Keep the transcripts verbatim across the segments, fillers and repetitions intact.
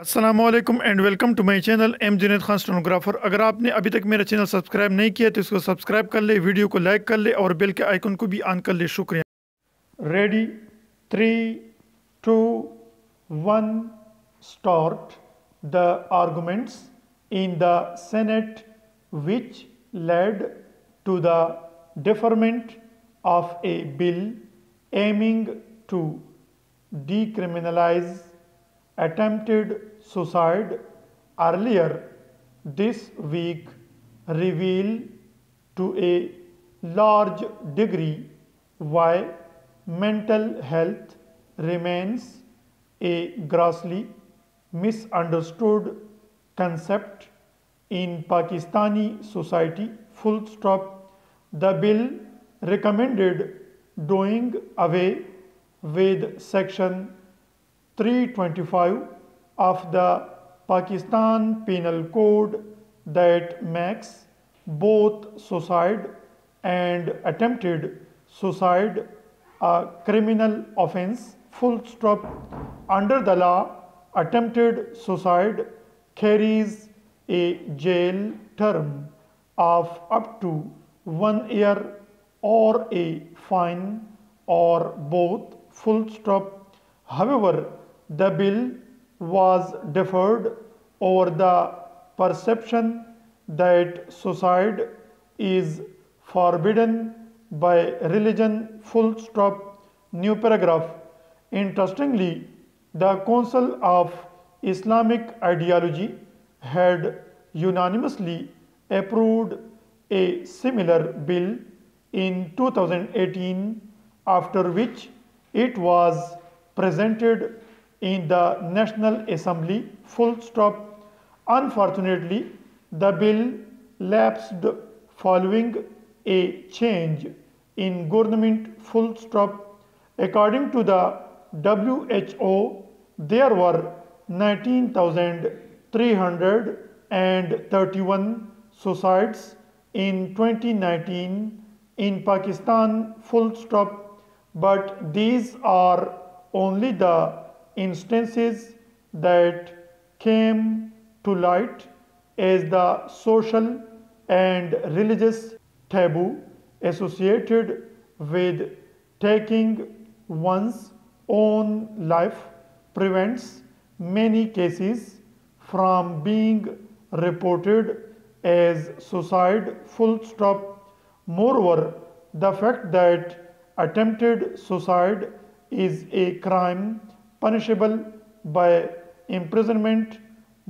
अस्सलामुअलैकुम and welcome to my channel M Junaid Khan stenographer. अगर आपने अभी तक मेरा चैनल सब्सक्राइब नहीं किया तो इसको सब्सक्राइब कर ले, वीडियो को लाइक कर ले और बेल के आइकन को भी ऑन कर ले। शुक्रिया। Ready, three two one, start. The arguments in the senate which led to the deferment of a bill aiming to decriminalize attempted suicide earlier this week reveal to a large degree why mental health remains a grossly misunderstood concept in Pakistani society, full stop. The bill recommended doing away with section three twenty-five of the Pakistan Penal Code that makes both suicide and attempted suicide a criminal offense, full stop. Under the law, attempted suicide carries a jail term of up to one year or a fine or both, full stop. However, the bill was deferred over the perception that suicide is forbidden by religion, full stop. New paragraph. Interestingly, the Council of Islamic Ideology had unanimously approved a similar bill in two thousand eighteen, after which it was presented in the National Assembly, full stop. Unfortunately, the bill lapsed following a change in government, full stop. According to the W H O, there were nineteen thousand three hundred thirty-one suicides in twenty nineteen in Pakistan, full stop. But these are only the instances that came to light as the social and religious taboo associated with taking one's own life prevents many cases from being reported as suicide, full stop. Moreover, the fact that attempted suicide is a crime punishable by imprisonment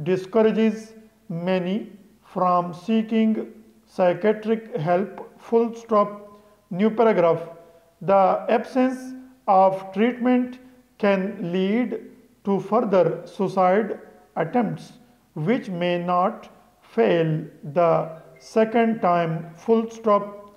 discourages many from seeking psychiatric help, full stop. New paragraph. The absence of treatment can lead to further suicide attempts which may not fail the second time, full stop.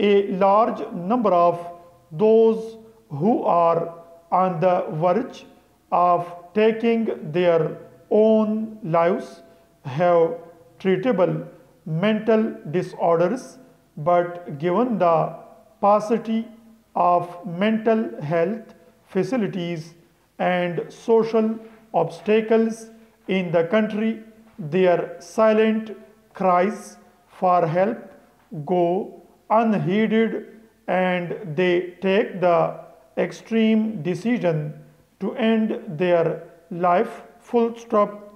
A large number of those who are on the verge of taking their own lives have treatable mental disorders, but given the paucity of mental health facilities and social obstacles in the country, their silent cries for help go unheeded, and they take the extreme decision to end their life, full stop.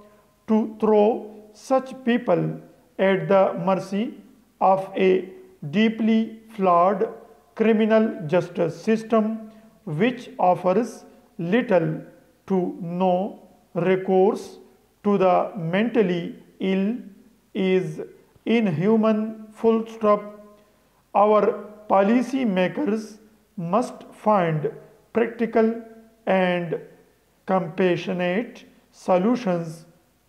To throw such people at the mercy of a deeply flawed criminal justice system which offers little to no recourse to the mentally ill is inhuman, full stop. Our policy makers must find practical and compassionate solutions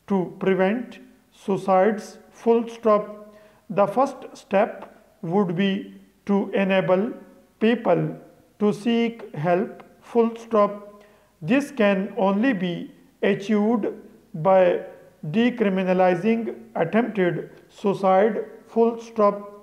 to prevent suicides, full stop. The first step would be to enable people to seek help, full stop. This can only be achieved by decriminalizing attempted suicide, full stop.